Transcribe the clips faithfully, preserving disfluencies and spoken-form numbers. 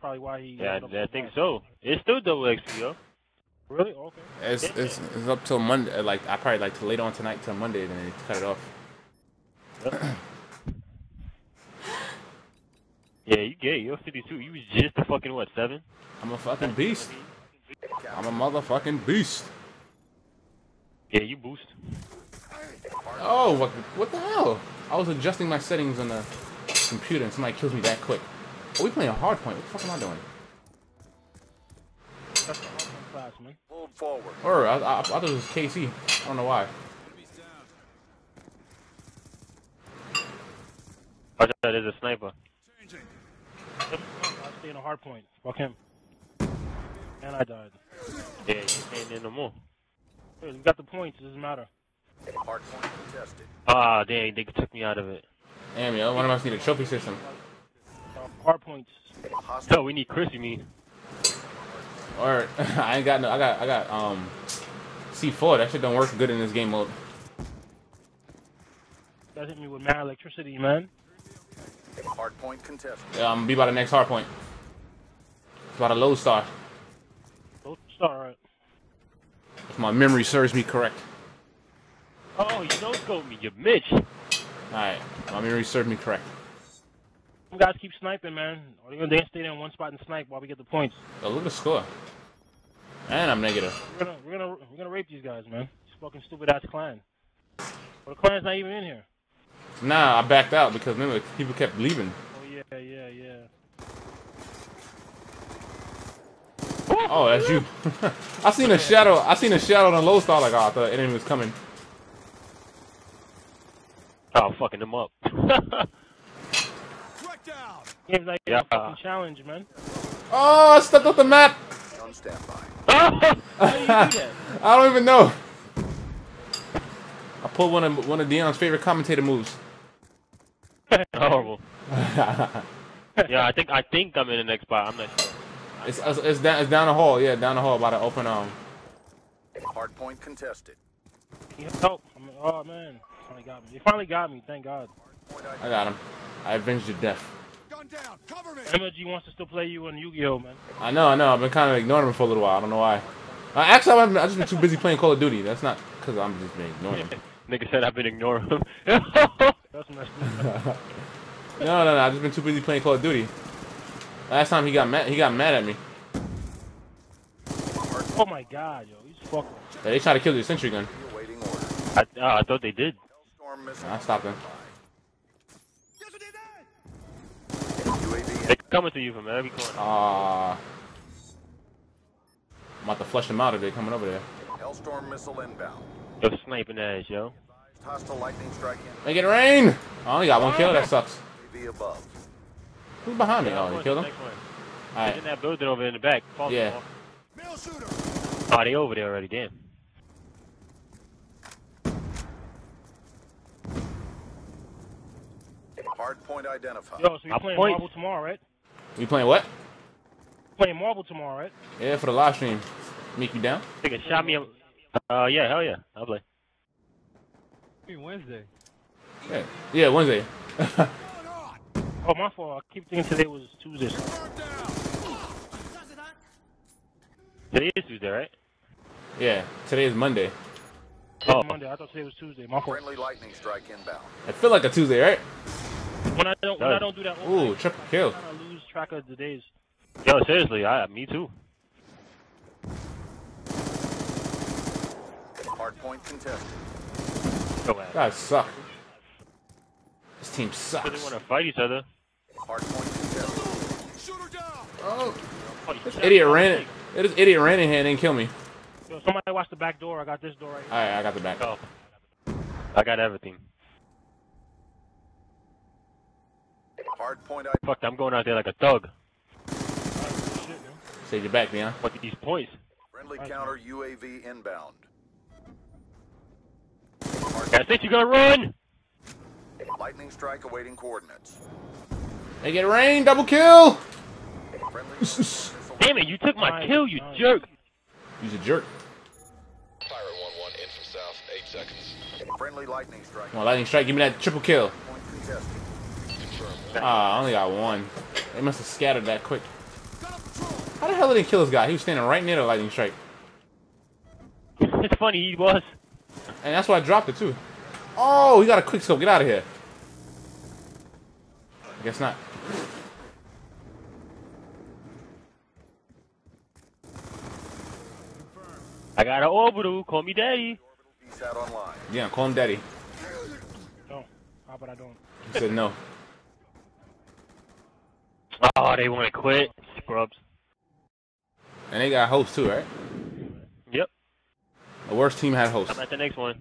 probably why he. Yeah, I, I think so. It's still double X P, yo. Really? Okay. It's, it's it's up till Monday. Like I probably like late on tonight till Monday, and then they cut it off. Yep. Yeah, you gay. You're fifty-two. You was just a fucking what? Seven? I'm a fucking beast. I'm a motherfucking beast. Yeah, you boost. Oh, what? What the hell? I was adjusting my settings on the computer, and somebody kills me that quick. Are we playing a hard point? What the fuck am I doing? That's the hard point class, man. Hold forward. Or I, I, I thought it was K C. I don't know why. I thought that is a sniper. I stay in a hard point. Fuck him. And I died. Yeah, you ain't in no more. Hey, we got the points. It doesn't matter. Hard point contested. Ah, dang, they took me out of it. Damn, yo, one of us need a trophy system. Hard points. No, we need Chris, you mean? Alright, I ain't got no. I got. I got. Um, C four. That shit don't work good in this game mode. That hit me with mad electricity, man. Hard point contest. Yeah, I'm gonna be by the next hard point. It's about a low star. Low star, alright. If my memory serves me correct. Oh, you don't scope me, you bitch. Alright, my memory served me correct. You guys keep sniping, man. Or you're gonna stay there in one spot and snipe while we get the points. Oh, look at the score. And I'm negative. We're gonna, we're gonna, we're gonna rape these guys, man. This fucking stupid ass clan. Well, the clan's not even in here. Nah, I backed out because remember people kept leaving. Oh yeah, yeah, yeah. Oh, that's you. I seen a shadow. I seen a shadow on a low star. Like, oh, I thought enemy was coming. Oh, I'm fucking them up. Game's like yeah. A fucking challenge, man. Oh, I stepped off the map. On standby. I don't even know. I pulled one of one of Dion's favorite commentator moves. Horrible. Yeah, I think I think I'm in the next spot. I'm not sure. It's it's, it's down it's down the hall. Yeah, down the hall by the open um. Hard point contested. Help! I mean, oh man, finally got me. You finally got me. Thank God. I got him. I avenged your death. Gun down. Cover me. M L G wants to still play you on Yu-Gi-Oh, man. I know, I know. I've been kind of ignoring him for a little while. I don't know why. Uh, actually, I've, been, I've just been too busy playing Call of Duty. That's not because I'm just been ignoring him. Nigga said I've been ignoring him. That's messed up. No, no, no. I've just been too busy playing Call of Duty. Last time he got mad, he got mad at me. Oh my God, yo, he's fucking. Yeah, they tried to kill your sentry gun. I, uh, I thought they did. I stopped them. They're coming to you from every corner. Ah. Uh, I'm about to flush them out if they're coming over there. Hellstorm missile inbound. They're sniping ass, yo. Hostile lightning strike in. Make it rain! I only got one kill. That sucks. Above. Who's behind me? Oh, you killed him. All right. In that building over in the back. Fall yeah. Oh, they over there already, damn. Hard point identified. Yo, so you're playing point. Marble tomorrow, right? We playing what? Playing Marble tomorrow, right? Yeah, for the live stream. Make you down? Nigga shot me. Uh, yeah, hell yeah, I'll play. Wednesday. Yeah, yeah, Wednesday. Oh, my fault. I keep thinking today was Tuesday. Today is Tuesday, right? Yeah, today is Monday. Oh, Monday. I thought today was Tuesday. My fault. Friendly lightning strike inbound. I feel like a Tuesday, right? When I don't, when I don't do that. Ooh, triple kill. I lose track of the days. Yo, seriously, I, me too. Hard point contested. Guys suck. This team sucks. They want to fight each other. Hard point contested. Shoot her down. Oh, this idiot ran it. This idiot ran in here and didn't kill me. Yo, somebody watch the back door. I got this door right here. Alright, I got the back door. Oh. I got everything. Hard point. I Fuck, I'm going out there like a thug. Save your back, Leon. Fuck these points. Friendly right. Counter U A V inbound. I think you're gonna run! Lightning strike awaiting coordinates. Make it rain, double kill! Damn it, you took my kill, you nice. jerk! He's a jerk. Fire one one in from south, eight seconds. Friendly lightning strike. Come on, lightning strike, give me that triple kill. Ah, oh, I only got one. They must have scattered that quick. How the hell did he kill this guy? He was standing right near the lightning strike. It's funny, he was. And that's why I dropped it, too. Oh, he got a quick scope. Get out of here. I guess not. I got an orbital. Call me daddy. Yeah, call him daddy. Don't. How about I don't? He said no. Oh, they want to quit. Scrubs. And they got hosts too, right? Yep. The worst team had hosts. I'm at the next one.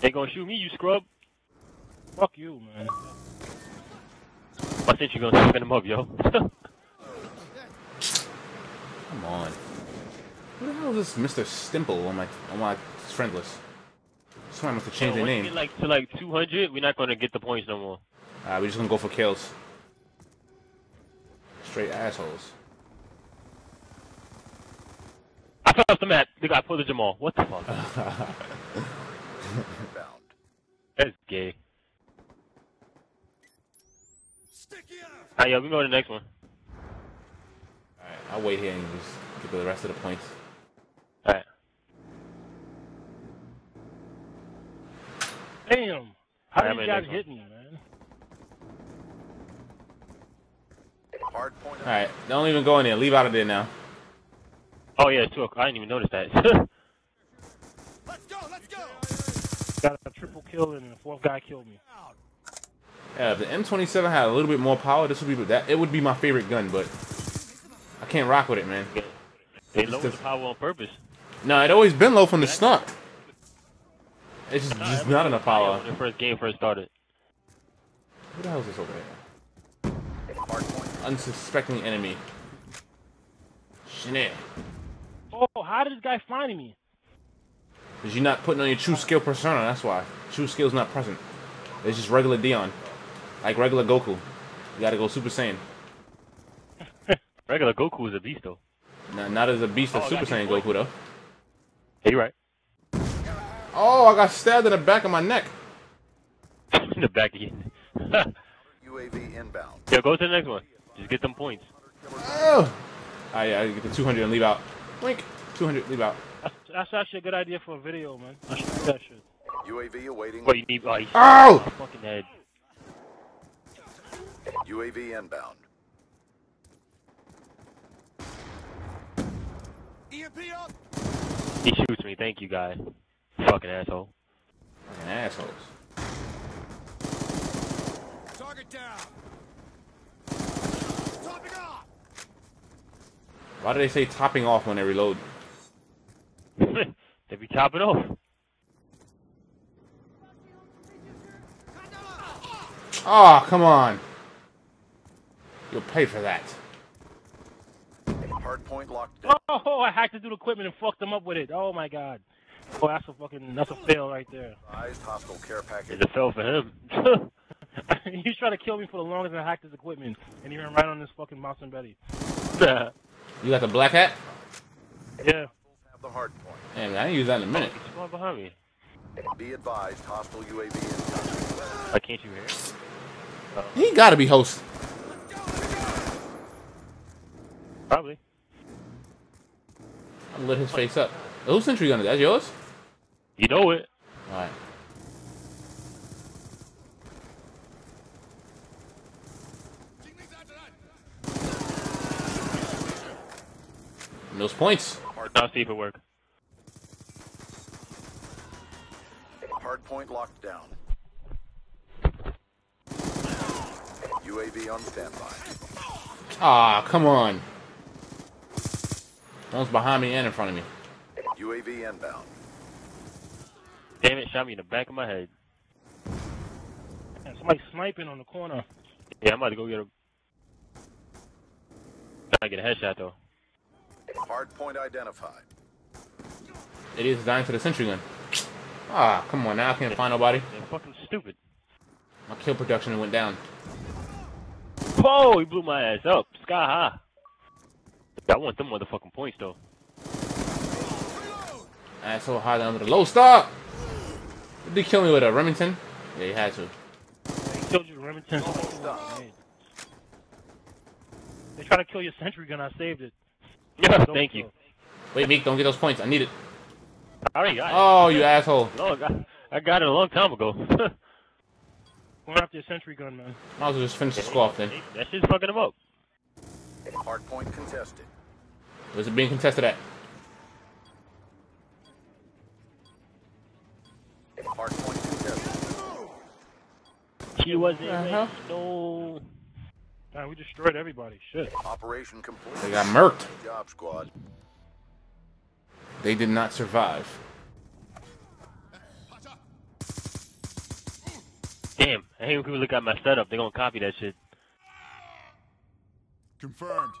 They gonna shoot me, you scrub. Fuck you, man. I think you gonna spin them up, yo. Come on. Who the hell is this Mister Stimple on my on my friend list? So I must have changed yo, their name. Get like to like two hundred, we're not gonna get the points no more. Alright, we're just gonna go for kills. Straight assholes. I fell off the map. They got pulled the Jamal. What the fuck? That's gay. Alright, yo, we can go to the next one. Alright, I'll wait here and just get the rest of the points. Alright. Damn! How did you guys hit me, man? Alright, don't even go in there. Leave out of there now. Oh, yeah, two o'clock. I didn't even notice that. Got a triple kill and the fourth guy killed me. Yeah, if the M twenty-seven had a little bit more power, this would be that. It would be my favorite gun, but I can't rock with it, man. They lowered the power on purpose. No, nah, it always been low from the start. It's just, nah, just not enough power. When the first game first started. Who the hell is this over there? Unsuspecting enemy. Shit. Oh, how did this guy find me? Cause you're not putting on your TrueSkill persona, that's why. TrueSkill's not present. It's just regular Dion. Like regular Goku. You gotta go Super Saiyan. Regular Goku is a beast though. Nah, not as a beast as oh, Super Saiyan Goku though. Yeah, you're right. Oh, I got stabbed in the back of my neck. In the back again. U A V inbound. Yo, go to the next one. Just get them points. Oh! Alright, yeah, I get the two hundred and leave out. Blink. two hundred, leave out. That's actually a good idea for a video, man. I should do that shit. U A V awaiting. What do you need, buddy? Oh! My fucking head. U A V inbound. E M P up. He shoots me. Thank you, guy. Fucking asshole. Fucking assholes. Target down. Topping off. Why do they say topping off when they reload? They be chopping off. Oh, come on. You'll pay for that. Hard point locked in. Oh, I hacked into the equipment and fucked them up with it. Oh my god. Oh, that's a fucking, that's a fail right there. Hospital care package. It's a fail for him. He was trying to kill me for the longest and I hacked his equipment. And he ran right on this fucking mouse and Betty. You got the black hat? Yeah. The hard point. Damn, I didn't use that in a minute. What's going on behind me? Be advised, hostile U A V in. I can't you hear? Uh -oh. He gotta be hosting. Probably. I lit his face up. Who's sentry gun? That's yours? You know it. All right. And those points. I'll see if it works. Hard point locked down. U A V on standby. Ah, oh, come on. One's behind me and in front of me. U A V inbound. Damn it, shot me in the back of my head. And somebody's sniping on the corner. Yeah, I'm about to go get a. I get a headshot though. Hard point identified. It is dying to the sentry gun. Ah, come on now, I can't find nobody. They're fucking stupid. My kill production went down. Whoa, he blew my ass up. Sky high. I want them motherfucking points though. That's so high down to the low stop. Did they kill me with a Remington? Yeah, he had to. He killed you with Remington. Oh, trying to kill your sentry gun. I saved it. Yeah, thank you. Wait, Meek, don't get those points. I need it. I already got it. Oh, you asshole. Look, I, I got it a long time ago. Going after your sentry gun, man. Might as well just finish the score off then. That shit's fucking him up. Hard point contested. Where's it being contested at? Hard point contested. She wasn't. Uh-huh. No. Man, we destroyed everybody. Shit. Operation complete. They got murked. Job squad. They did not survive. Damn! I hate when people look at my setup. They're gonna copy that shit. Confirmed.